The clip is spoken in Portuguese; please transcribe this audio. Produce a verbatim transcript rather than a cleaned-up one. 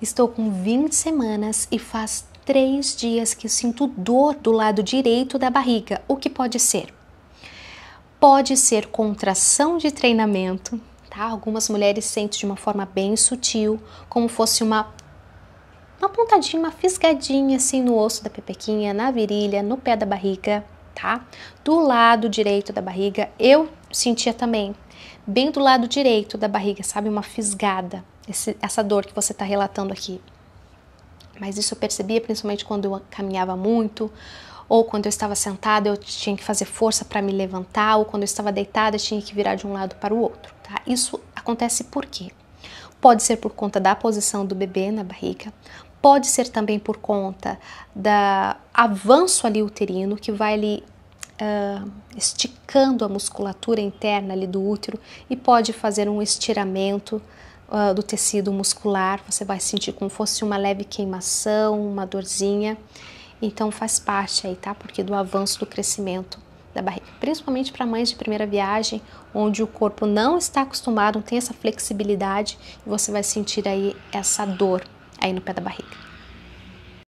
Estou com vinte semanas e faz três dias que sinto dor do lado direito da barriga. O que pode ser? Pode ser contração de treinamento, tá? Algumas mulheres sentem de uma forma bem sutil, como fosse uma, uma pontadinha, uma fisgadinha assim no osso da pepequinha, na virilha, no pé da barriga, tá? Do lado direito da barriga, eu sentia também, bem do lado direito da barriga, sabe? Uma fisgada. Esse, essa dor que você está relatando aqui. Mas isso eu percebia principalmente quando eu caminhava muito, ou quando eu estava sentada eu tinha que fazer força para me levantar, ou quando eu estava deitada eu tinha que virar de um lado para o outro, tá? Isso acontece por quê? Pode ser por conta da posição do bebê na barriga, pode ser também por conta da avanço ali uterino, que vai ali Uh, esticando a musculatura interna ali do útero e pode fazer um estiramento uh, do tecido muscular. Você vai sentir como fosse uma leve queimação, uma dorzinha. Então faz parte aí, tá? Porque do avanço do crescimento da barriga, principalmente para mães de primeira viagem, onde o corpo não está acostumado, não tem essa flexibilidade, e você vai sentir aí essa dor aí no pé da barriga.